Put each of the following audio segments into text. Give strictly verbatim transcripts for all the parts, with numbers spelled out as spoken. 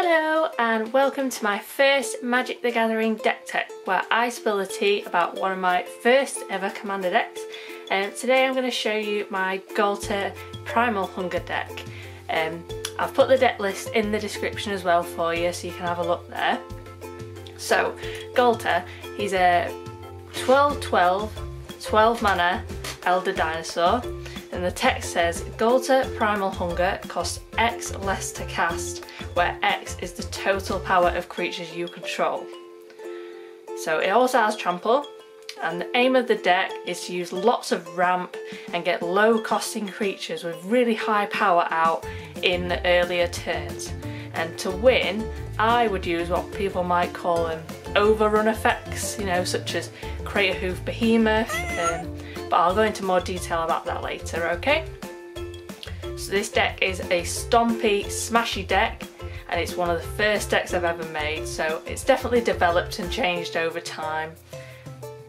Hello and welcome to my first Magic the Gathering deck tech where I spill the tea about one of my first ever Commander decks. Um, today I'm going to show you my Ghalta Primal Hunger deck. Um, I've put the deck list in the description as well for you so you can have a look there. So Ghalta, he's a twelve twelve, twelve mana Elder Dinosaur, and the text says Ghalta Primal Hunger costs X less to cast, where X is the total power of creatures you control. So it also has trample, and the aim of the deck is to use lots of ramp and get low costing creatures with really high power out in the earlier turns. And to win, I would use what people might call um, overrun effects, you know, such as Craterhoof Behemoth, um, but I'll go into more detail about that later, okay? So this deck is a stompy, smashy deck, and it's one of the first decks I've ever made, so it's definitely developed and changed over time.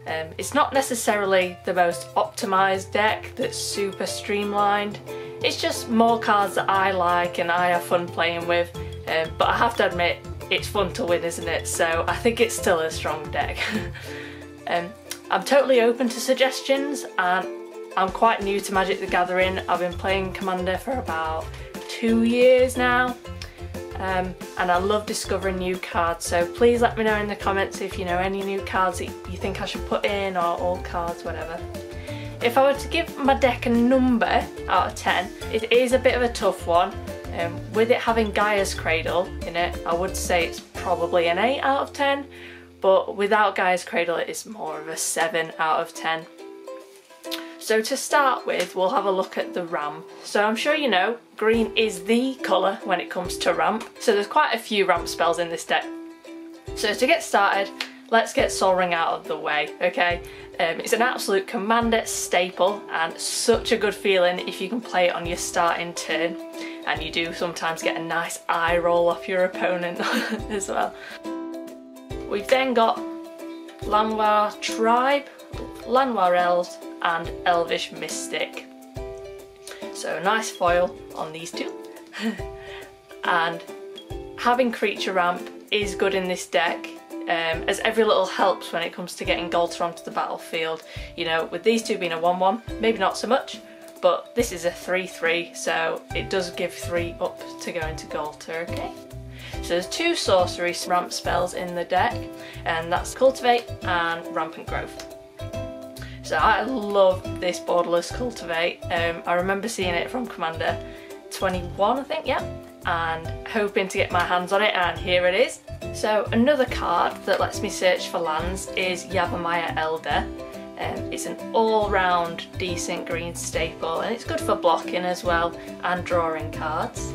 Um, it's not necessarily the most optimised deck that's super streamlined, it's just more cards that I like and I have fun playing with, um, but I have to admit it's fun to win, isn't it? So I think it's still a strong deck. um, I'm totally open to suggestions, and I'm quite new to Magic the Gathering. I've been playing Commander for about two years now, um, and I love discovering new cards, so please let me know in the comments if you know any new cards that you think I should put in, or old cards, whatever. If I were to give my deck a number out of ten, it is a bit of a tough one. Um, with it having Gaea's Cradle in it, I would say it's probably an eight out of ten, but without Gaea's Cradle it is more of a seven out of ten. So to start with, we'll have a look at the ramp. So I'm sure you know, green is the colour when it comes to ramp, so there's quite a few ramp spells in this deck. So to get started, let's get Sol Ring out of the way, okay? Um, it's an absolute Commander staple and such a good feeling if you can play it on your starting turn, and you do sometimes get a nice eye roll off your opponent as well. We've then got Llanowar Tribe, Llanowar Elves and Elvish Mystic. So nice foil on these two. And having creature ramp is good in this deck, um, as every little helps when it comes to getting Ghalta onto the battlefield. You know, with these two being a one one, maybe not so much, but this is a three three, so it does give three up to go into Ghalta, okay? So there's two sorcery ramp spells in the deck, and that's Cultivate and Rampant Growth. So I love this Borderless Cultivate. Um, I remember seeing it from Commander twenty-one, I think, yeah, and hoping to get my hands on it, and here it is. So another card that lets me search for lands is Yavimaya Elder. Um, it's an all-round decent green staple, and it's good for blocking as well and drawing cards.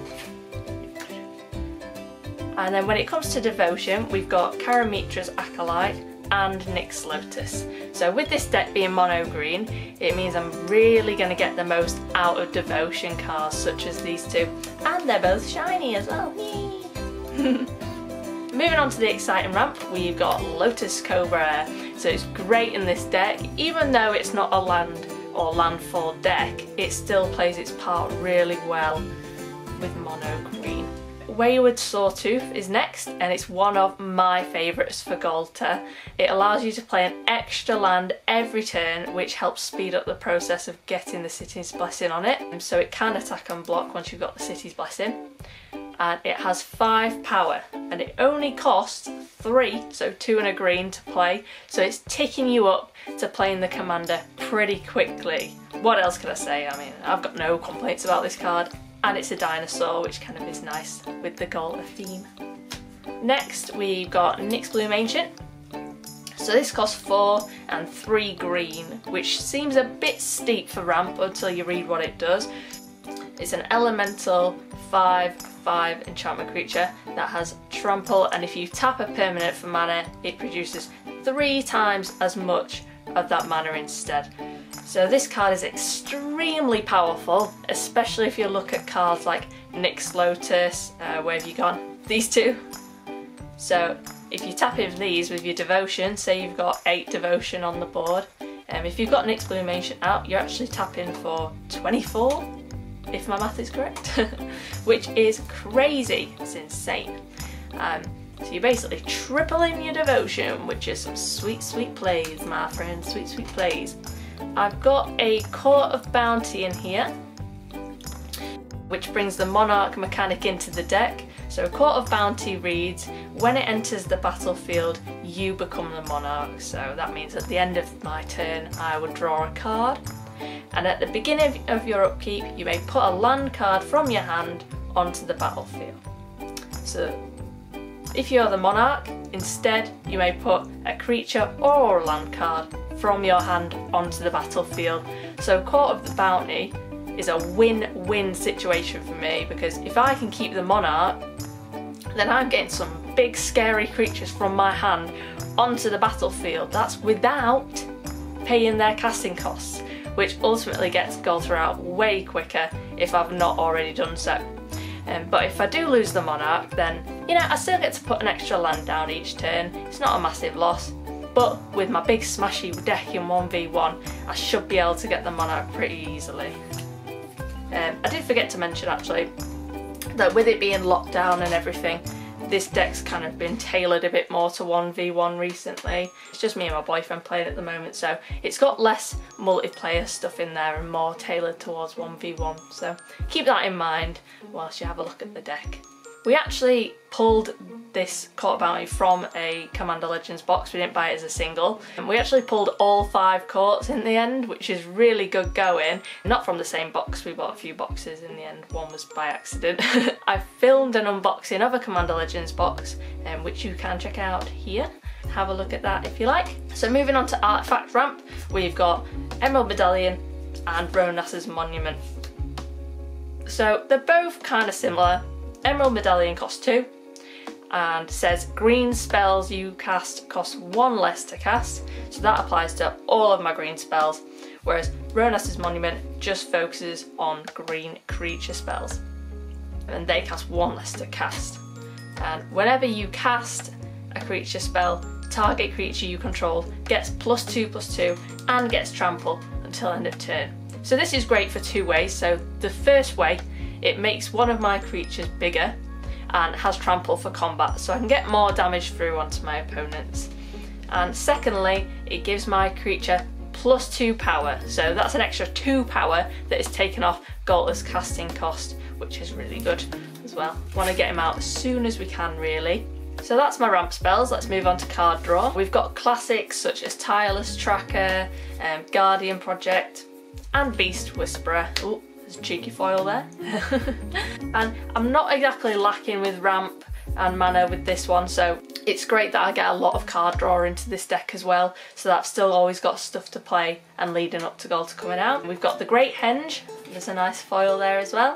And then when it comes to devotion, we've got Karametra's Acolyte and Nyx Lotus. So with this deck being mono green, it means I'm really going to get the most out of devotion cards such as these two. And they're both shiny as well. Moving on to the exciting ramp, we've got Lotus Cobra. So it's great in this deck, even though it's not a land or landfall deck, it still plays its part really well with mono green. Wayward Sawtooth is next, and it's one of my favourites for Ghalta. It allows you to play an extra land every turn, which helps speed up the process of getting the City's Blessing on it, and so it can attack and block once you've got the City's Blessing. And it has five power, and it only costs three, so two and a green to play, so it's ticking you up to playing the Commander pretty quickly. What else can I say? I mean, I've got no complaints about this card. And it's a dinosaur, which kind of is nice with the Ghalta theme. Next we've got Nyxbloom Ancient. So this costs four and three green, which seems a bit steep for ramp until you read what it does. It's an elemental five five enchantment creature that has trample, and if you tap a permanent for mana, it produces three times as much of that mana instead. So this card is extremely powerful, especially if you look at cards like Nyx Lotus, uh, Where Have You Gone? These two. So if you tap in these with your devotion, say you've got eight devotion on the board, and um, if you've got Nyxbloom Ancient out, you're actually tapping for twenty-four, if my math is correct, which is crazy, it's insane. Um, so you're basically tripling your devotion, which is some sweet, sweet plays, my friend, sweet, sweet plays. I've got a Court of Bounty in here, which brings the Monarch mechanic into the deck. So Court of Bounty reads, when it enters the battlefield, you become the Monarch. So that means at the end of my turn, I would draw a card. And at the beginning of your upkeep, you may put a land card from your hand onto the battlefield. So if you're the Monarch, instead you may put a creature or a land card from your hand onto the battlefield. So Court of the Bounty is a win-win situation for me, because if I can keep the Monarch, then I'm getting some big scary creatures from my hand onto the battlefield. That's without paying their casting costs, which ultimately gets Ghalta out way quicker if I've not already done so. Um, but if I do lose the Monarch, then, you know, I still get to put an extra land down each turn. It's not a massive loss, but with my big smashy deck in one v one, I should be able to get the Monarch pretty easily. Um, I did forget to mention, actually, that with it being locked down and everything, this deck's kind of been tailored a bit more to one v one recently. It's just me and my boyfriend playing at the moment, so it's got less multiplayer stuff in there and more tailored towards one v one, so keep that in mind whilst you have a look at the deck. We actually pulled this Court of Bounty from a Commander Legends box. We didn't buy it as a single, and we actually pulled all five courts in the end, which is really good going. Not from the same box, we bought a few boxes in the end, one was by accident. I filmed an unboxing of a Commander Legends box, um, which you can check out here. Have a look at that if you like. So moving on to Artifact Ramp, we've got Emerald Medallion and Rhonas's Monument. So they're both kind of similar. Emerald Medallion costs two, and says green spells you cast cost one less to cast, so that applies to all of my green spells, whereas Rhonas's Monument just focuses on green creature spells, and they cast one less to cast. And whenever you cast a creature spell, target creature you control gets plus two plus two and gets trample until end of turn. So this is great for two ways. So the first way, it makes one of my creatures bigger and has trample for combat, so I can get more damage through onto my opponents. And secondly, it gives my creature plus two power, so that's an extra two power that is taken off Ghalta's casting cost, which is really good as well. Want to get him out as soon as we can, really. So that's my ramp spells. Let's move on to card draw. We've got classics such as Tireless Tracker, um, Guardian Project, and Beast Whisperer. Ooh. There's a cheeky foil there. And I'm not exactly lacking with ramp and mana with this one, so it's great that I get a lot of card draw into this deck as well, so that I've still always got stuff to play and leading up to Ghalta coming out. We've got the Great Henge, there's a nice foil there as well.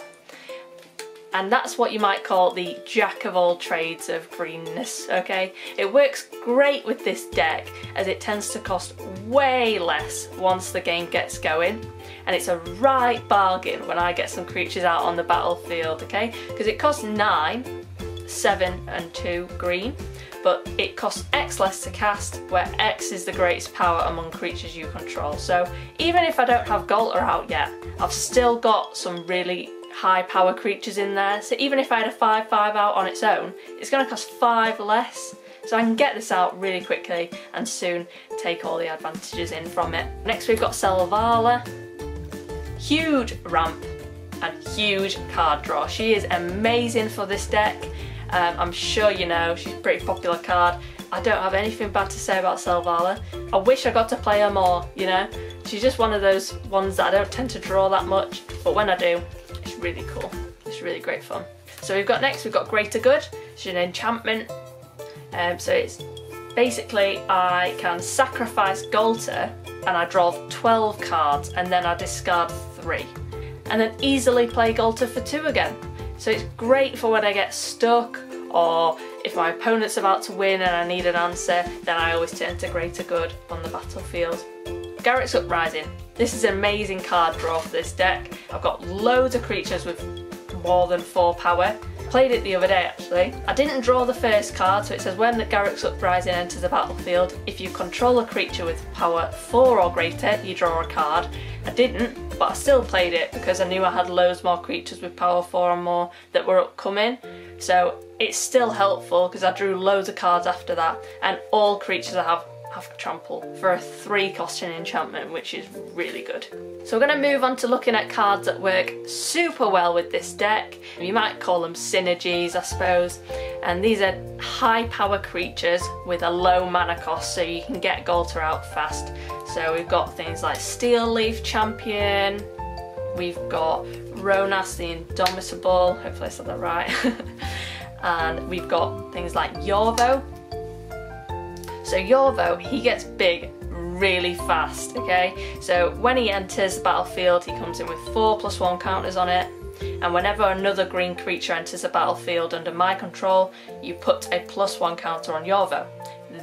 And that's what you might call the jack of all trades of greenness, okay? It works great with this deck as it tends to cost way less once the game gets going. And it's a right bargain when I get some creatures out on the battlefield, okay? Because it costs nine, seven and two green, but it costs X less to cast, where X is the greatest power among creatures you control. So even if I don't have Ghalta out yet, I've still got some really high power creatures in there, so even if I had a five five out on its own, it's going to cost five less, so I can get this out really quickly and soon take all the advantages in from it. Next we've got Selvala, huge ramp and huge card draw. She is amazing for this deck. um, I'm sure you know she's a pretty popular card. I don't have anything bad to say about Selvala. I wish I got to play her more, you know. She's just one of those ones that I don't tend to draw that much, but when I do, it's really cool. It's really great fun. So we've got next, we've got Greater Good. She's an enchantment. Um, so it's basically I can sacrifice Ghalta and I draw twelve cards and then I discard three. And then easily play Ghalta for two again. So it's great for when I get stuck, or if my opponent's about to win and I need an answer, then I always turn to Greater Good on the battlefield. Garruk's Uprising. This is an amazing card draw for this deck. I've got loads of creatures with more than four power. Played it the other day actually. I didn't draw the first card, so it says when the Garruk's Uprising enters the battlefield, if you control a creature with power four or greater, you draw a card. I didn't, but I still played it because I knew I had loads more creatures with power four and more that were upcoming. So it's still helpful because I drew loads of cards after that, and all creatures I have have trample for a three costing enchantment, which is really good. So we're going to move on to looking at cards that work super well with this deck. You might call them synergies, I suppose, and these are high power creatures with a low mana cost, so you can get Ghalta out fast. So we've got things like Steel Leaf Champion, we've got Rhonas the Indomitable, hopefully I said that right, and we've got things like Yorvo. So Yorvo, he gets big really fast, okay? So when he enters the battlefield, he comes in with four plus one counters on it, and whenever another green creature enters the battlefield under my control, you put a plus one counter on Yorvo.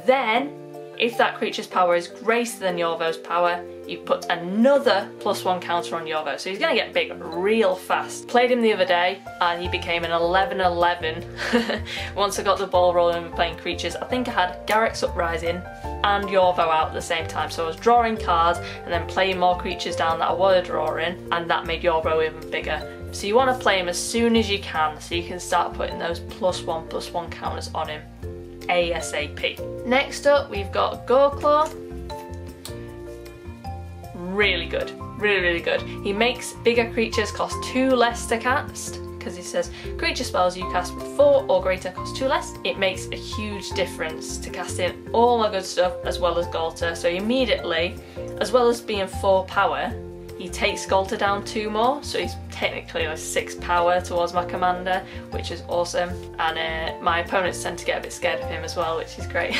Then, if that creature's power is greater than Yorvo's power, you put another plus one counter on Yorvo. So he's gonna get big real fast. Played him the other day and he became an eleven eleven. Once I got the ball rolling and playing creatures, I think I had Garruk's Uprising and Yorvo out at the same time. So I was drawing cards and then playing more creatures down that I were drawing, and that made Yorvo even bigger. So you wanna play him as soon as you can, so you can start putting those plus one, plus one counters on him ASAP. Next up, we've got Goreclaw. Really good, really, really good. He makes bigger creatures cost two less to cast, because he says creature spells you cast with four or greater cost two less. It makes a huge difference to casting all the good stuff as well as Ghalta. So immediately, as well as being four power, he takes Ghalta down two more, so he's technically a six power towards my commander, which is awesome. And uh, my opponents tend to get a bit scared of him as well, which is great.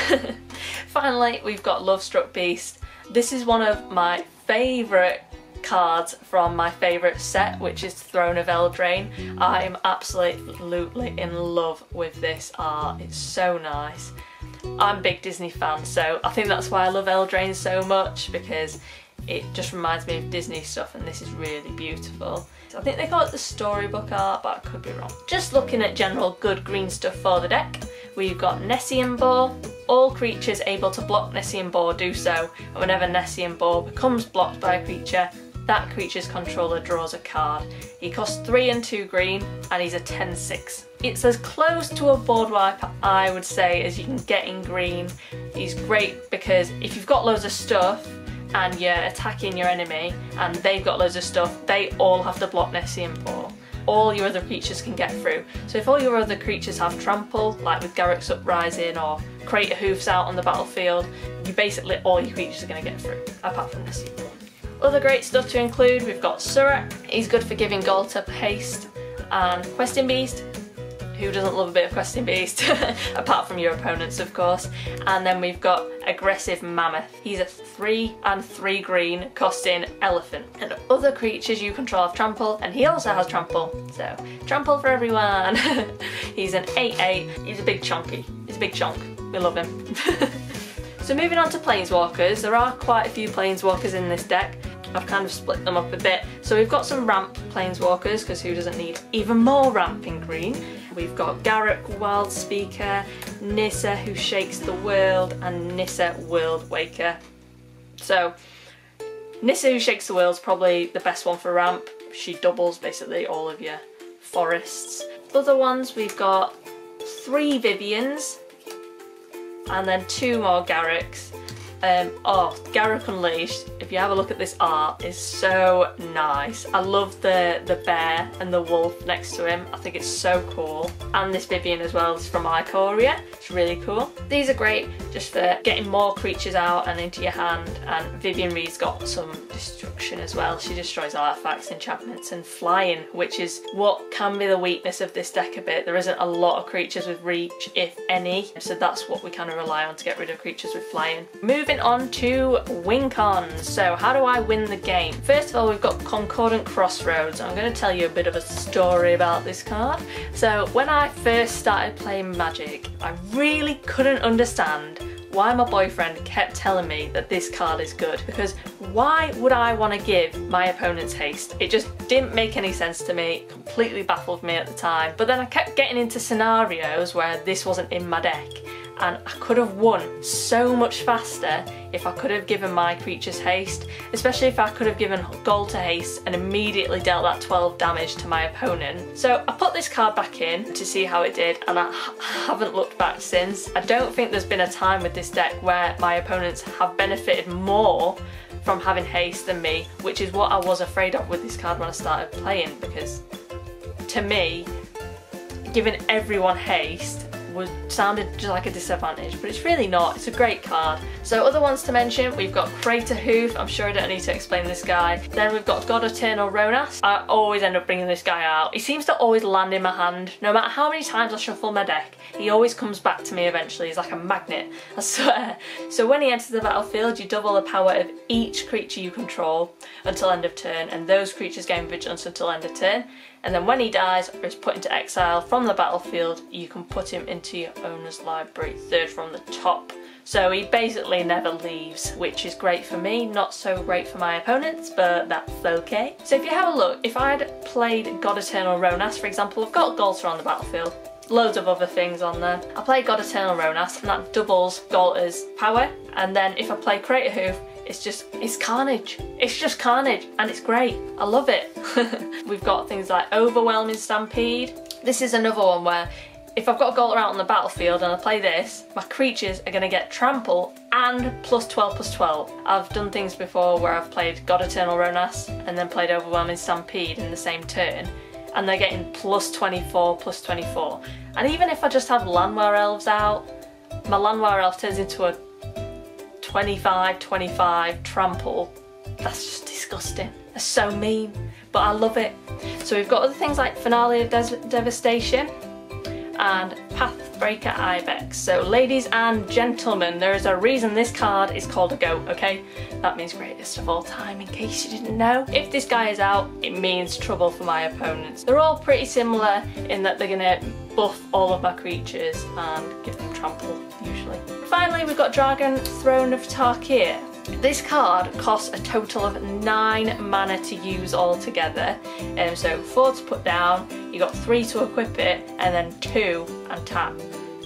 Finally, we've got Lovestruck Beast. This is one of my favourite cards from my favourite set, which is Throne of Eldraine. I am absolutely in love with this art, it's so nice. I'm a big Disney fan, so I think that's why I love Eldraine so much, because it just reminds me of Disney stuff, and this is really beautiful. I think they call it the storybook art, but I could be wrong. Just looking at general good green stuff for the deck, we've got Nessian Boar. All creatures able to block Nessian Boar do so, and whenever Nessian Boar becomes blocked by a creature, that creature's controller draws a card. He costs three and two green, and he's a ten six. It's as close to a board wipe, I would say, as you can get in green. He's great because if you've got loads of stuff, and you're attacking your enemy and they've got loads of stuff, they all have to block Nessian Boar. All your other creatures can get through. So if all your other creatures have trample, like with Garruk's Uprising or Craterhoof's out on the battlefield, you basically all your creatures are going to get through, apart from Nessian Boar. Other great stuff to include, we've got Surak. He's good for giving Ghalta haste, and Questing Beast. Who doesn't love a bit of Questing Beast? Apart from your opponents, of course. And then we've got Aggressive Mammoth. He's a three and three green costing elephant. And other creatures you control have trample, and he also has trample. So trample for everyone. He's an eight eight. He's a big chunky. He's a big chunk. We love him. So moving on to Planeswalkers. There are quite a few Planeswalkers in this deck. I've kind of split them up a bit. So we've got some ramp Planeswalkers, because who doesn't need even more ramp in green? We've got Garruk, Wild Speaker, Nissa Who Shakes the World, and Nissa World Waker. So Nissa Who Shakes the World is probably the best one for ramp. She doubles basically all of your forests. Other ones, we've got three Viviens and then two more Garruks. Um, oh, Garruk Unleashed, if you have a look at this art, is so nice. I love the, the bear and the wolf next to him. I think it's so cool. And this Vivien as well is from Ikoria. It's really cool. These are great just for getting more creatures out and into your hand. And Vivien Reed's got some destruction as well. She destroys artifacts, enchantments, and flying, which is what can be the weakness of this deck a bit. There isn't a lot of creatures with reach, if any. So that's what we kind of rely on to get rid of creatures with flying. Move Moving on to win cons. So how do I win the game? First of all, we've got Concordant Crossroads. I'm going to tell you a bit of a story about this card. So when I first started playing Magic, I really couldn't understand why my boyfriend kept telling me that this card is good, because why would I want to give my opponents haste? It just didn't make any sense to me, completely baffled me at the time. But then I kept getting into scenarios where this wasn't in my deck, and I could have won so much faster if I could have given my creatures haste, especially if I could have given Ghalta haste and immediately dealt that twelve damage to my opponent. So I put this card back in to see how it did, and I haven't looked back since. I don't think there's been a time with this deck where my opponents have benefited more from having haste than me, which is what I was afraid of with this card when I started playing, because to me, giving everyone haste was, sounded just like a disadvantage, but it's really not. It's a great card. So other ones to mention, we've got Craterhoof. I'm sure I don't need to explain this guy. Then we've got God-Eternal Rhonas. I always end up bringing this guy out. He seems to always land in my hand. No matter how many times I shuffle my deck, he always comes back to me eventually. He's like a magnet, I swear. So when he enters the battlefield, you double the power of each creature you control until end of turn, and those creatures gain vigilance until end of turn. And then when he dies or is put into exile from the battlefield, you can put him into your owner's library, third from the top. So he basically never leaves, which is great for me, not so great for my opponents, but that's okay. So if you have a look, if I'd played God-Eternal Rhonas, for example, I've got Ghalta on the battlefield, loads of other things on there. I play God-Eternal Rhonas and that doubles Ghalta's power, and then if I play Craterhoof, It's just, it's carnage. It's just carnage, and it's great. I love it. We've got things like Overwhelming Stampede. This is another one where if I've got a Ghalta out on the battlefield and I play this, my creatures are gonna get trample and plus twelve plus twelve. I've done things before where I've played God Eternal Rhonas and then played Overwhelming Stampede in the same turn, and they're getting plus twenty-four plus twenty-four. And even if I just have Llanowar Elves out, my Llanowar Elf turns into a twenty-five twenty-five trample. That's just disgusting. That's so mean, but I love it. So we've got other things like Finale of Des Devastation and Pathbreaker Ibex. So ladies and gentlemen, there is a reason this card is called a goat, okay? That means greatest of all time, in case you didn't know. If this guy is out, it means trouble for my opponents. They're all pretty similar in that they're gonna buff all of our creatures and give them trample, usually. Finally, we've got Dragon Throne of Tarkir. This card costs a total of nine mana to use altogether. Um, so four to put down, you got three to equip it, and then two and tap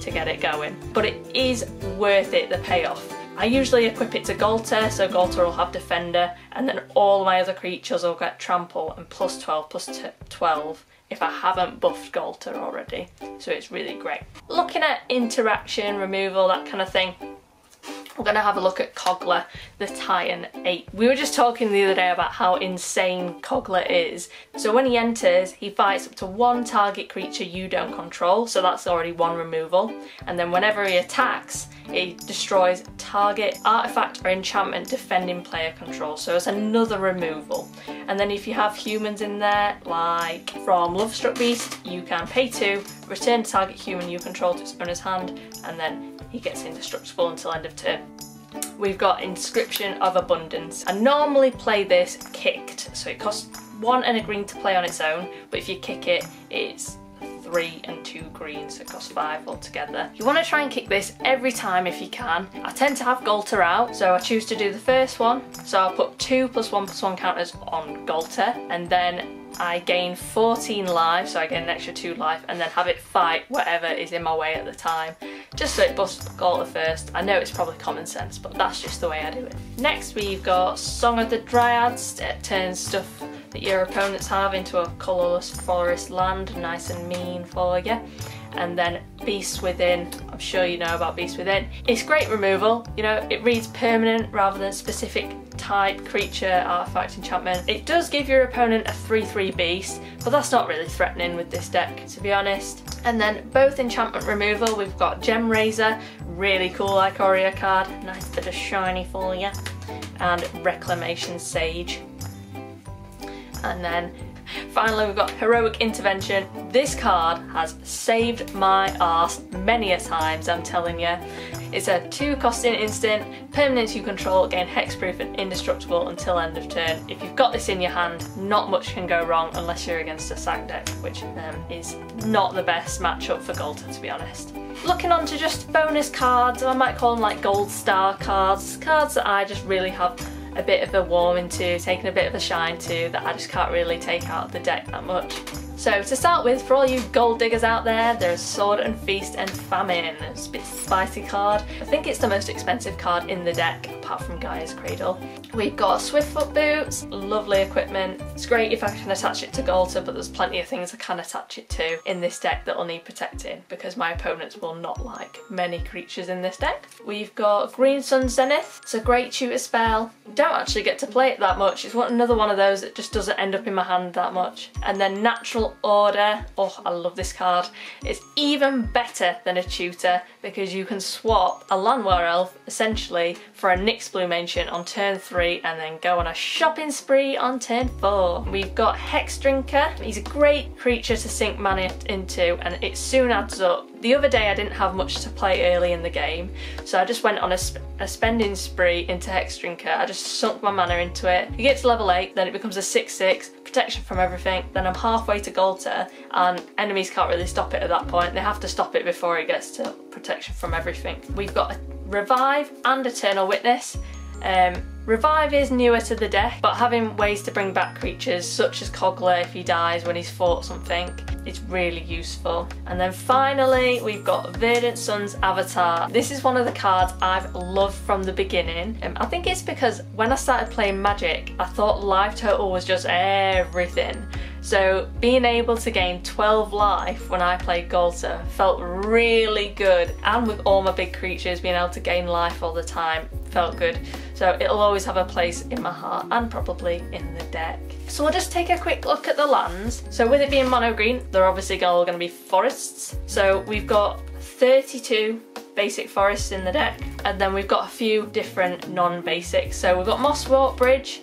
to get it going. But it is worth it, the payoff. I usually equip it to Ghalta, so Ghalta will have Defender, and then all my other creatures will get trample and plus twelve plus twelve. If I haven't buffed Ghalta already, so it's really great. Looking at interaction, removal, that kind of thing, we're gonna have a look at Kog'La, the Titan Ape. We were just talking the other day about how insane Kog'La is. So when he enters, he fights up to one target creature you don't control, so that's already one removal. And then whenever he attacks, he destroys target artifact or enchantment defending player control, so it's another removal. And then if you have humans in there, like from Lovestruck Beast, you can pay two, return target human you control to its owner's hand, and then he gets indestructible until end of turn. We've got Inscription of Abundance. I normally play this kicked, so it costs one and a green to play on its own, but if you kick it, it's three and two greens, so it costs five altogether. You want to try and kick this every time if you can. I tend to have Ghalta out, so I choose to do the first one. So I'll put two plus one plus one counters on Ghalta, and then I gain fourteen life, so I gain an extra two life, and then have it fight whatever is in my way at the time, just so it busts Ghalta first. I know it's probably common sense, but that's just the way I do it. Next we've got Song of the Dryads. It turns stuff that your opponents have into a colourless forest land, nice and mean for you. And then Beast Within, I'm sure you know about Beast Within. It's great removal, you know, it reads permanent rather than specific type, creature, artifact, enchantment. It does give your opponent a three three beast, but that's not really threatening with this deck, to be honest. And then both enchantment removal, we've got Gem Razor, really cool Ikoria card, nice bit of shiny for you, and Reclamation Sage. And then finally we've got Heroic Intervention. This card has saved my arse many a times, I'm telling you. It's a two costing instant, permanent you control, gain hexproof and indestructible until end of turn. If you've got this in your hand, not much can go wrong unless you're against a sack deck, which um, is not the best matchup for Ghalta, to be honest. Looking on to just bonus cards, I might call them like gold star cards, cards that I just really have a bit of a warm into, taking a bit of a shine to, that I just can't really take out of the deck that much. So to start with, for all you gold diggers out there, there's Sword and Feast and Famine. It's a bit spicy card. I think it's the most expensive card in the deck, apart from Gaea's Cradle. We've got Swiftfoot Boots, lovely equipment. It's great if I can attach it to Ghalta, but there's plenty of things I can attach it to in this deck that will need protecting, because my opponents will not like many creatures in this deck. We've got Green Sun Zenith. It's a great tutor spell. Don't actually get to play it that much. It's another one of those that just doesn't end up in my hand that much. And then Natural Order. Oh, I love this card. It's even better than a tutor because you can swap a Llanowar Elf essentially for a Nyxbloom Ancient on turn three and then go on a shopping spree on turn four. We've got Hex Drinker. He's a great creature to sink mana into and it soon adds up. The other day I didn't have much to play early in the game, so I just went on a, sp a spending spree into Hex Drinker. I just sunk my mana into it. You get to level eight, then it becomes a six six, protection from everything, then I'm halfway to Ghalta and enemies can't really stop it at that point. They have to stop it before it gets to protection from everything. We've got a Revive and Eternal Witness. Um, Revive is newer to the deck, but having ways to bring back creatures such as Kog'La if he dies when he's fought something is really useful. And then finally we've got Verdant Sun's Avatar. This is one of the cards I've loved from the beginning. Um, I think it's because when I started playing Magic I thought life total was just everything. So being able to gain twelve life when I played Ghalta felt really good, and with all my big creatures being able to gain life all the time felt good. So it'll always have a place in my heart and probably in the deck. So we'll just take a quick look at the lands. So with it being mono green, they're obviously all going to be forests. So we've got thirty-two basic forests in the deck, and then we've got a few different non-basics. So we've got Mosswarp Bridge.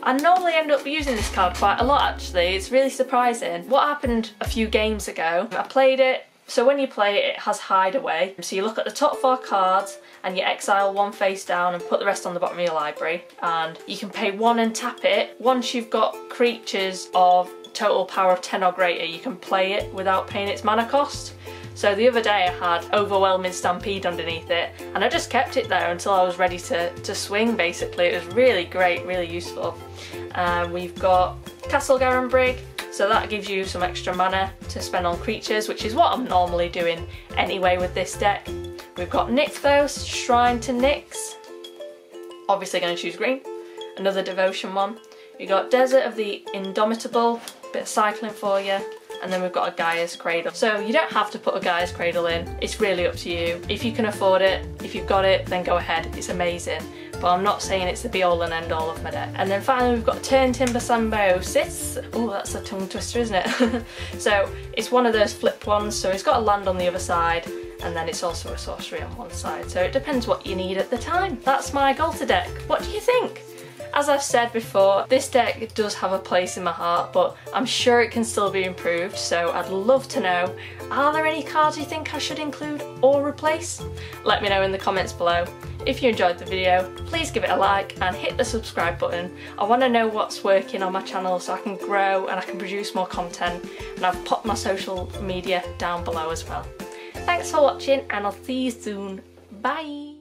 I normally end up using this card quite a lot actually, it's really surprising. What happened a few games ago, I played it, so when you play it, it has Hideaway. So you look at the top four cards and you exile one face down and put the rest on the bottom of your library, and you can pay one and tap it. Once you've got creatures of total power of ten or greater, you can play it without paying its mana cost. So the other day I had Overwhelming Stampede underneath it and I just kept it there until I was ready to, to swing basically. It was really great, really useful. Um, we've got Castle Garenbrig, so that gives you some extra mana to spend on creatures, which is what I'm normally doing anyway with this deck. We've got Nykthos, Shrine to Nyx, obviously going to choose green, another devotion one. We've got Desert of the Indomitable, bit of cycling for you. And then we've got a Gaea's Cradle. So you don't have to put a Gaea's Cradle in, it's really up to you. If you can afford it, if you've got it, then go ahead, it's amazing. But I'm not saying it's the be all and end all of my deck. And then finally we've got Turn Timber Symbiosis. Oh, that's a tongue twister, isn't it? So it's one of those flipped ones, so it's got a land on the other side, and then it's also a sorcery on one side. So it depends what you need at the time. That's my Ghalta deck, what do you think? As I've said before, this deck does have a place in my heart, but I'm sure it can still be improved, so I'd love to know, are there any cards you think I should include or replace? Let me know in the comments below. If you enjoyed the video, please give it a like and hit the subscribe button. I want to know what's working on my channel so I can grow and I can produce more content, and I've popped my social media down below as well. Thanks for watching and I'll see you soon. Bye!